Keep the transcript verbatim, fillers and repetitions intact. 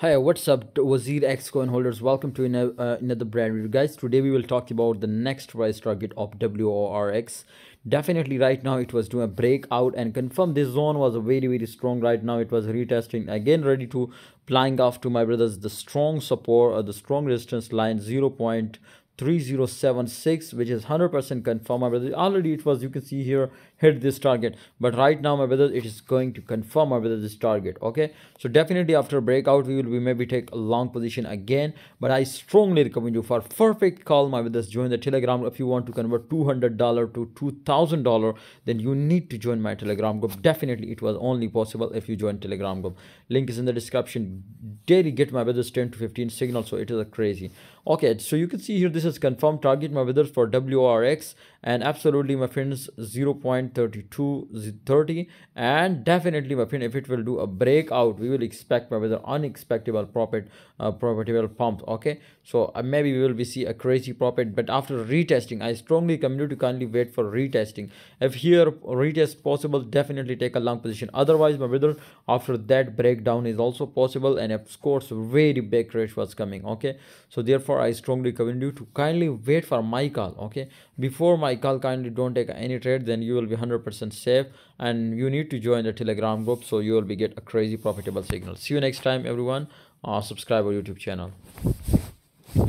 Hi, what's up WazirX coin holders? Welcome to uh, another brand review, guys. Today we will talk about the next price target of W O R X. Definitely right now it was doing a breakout and confirmed this zone was very very strong. Right now it was retesting again, ready to flying off to my brothers the strong support or the strong resistance line zero point three zero seven six, which is one hundred percent confirmed, my brother. Already it was, you can see here, hit this target, but right now, my brother, it is going to confirm, my brother, this target. Okay, so definitely after breakout we will be maybe take a long position again, but I strongly recommend you for perfect call, my brothers, join the Telegram. If you want to convert two hundred dollars to two thousand dollars, then you need to join my Telegram group. Definitely it was only possible if you join Telegram group. Link is in the description. Daily get, my brothers, ten to fifteen signal, so it is a crazy. Okay, so you can see here, this is confirmed target, my brothers, for W R X, and absolutely, my friends, zero point three two three zero, and definitely, my friend, if it will do a breakout, we will expect, my brother, unexpected profit, uh, profitable pump. Okay, so uh, maybe we will be see a crazy profit, but after retesting, I strongly recommend you to kindly wait for retesting. If here retest possible, definitely take a long position. Otherwise, my brother, after that breakdown is also possible, and of course, very big crash was coming. Okay, so therefore, I strongly recommend you to kindly wait for my call. Okay, before my call, kindly don't take any trade, then you will be one hundred percent safe, and you need to join the Telegram group, so you will be get a crazy profitable signal. See you next time, everyone. Uh, subscribe our YouTube channel.